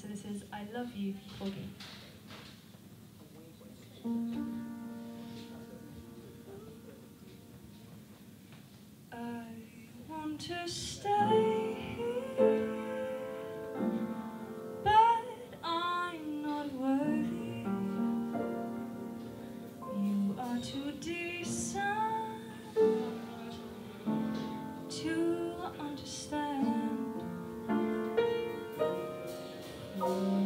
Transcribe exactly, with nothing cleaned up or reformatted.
So this is I Love You, Porgy. I want to stay here, but I'm not worthy. You are too decent to understand. Oh,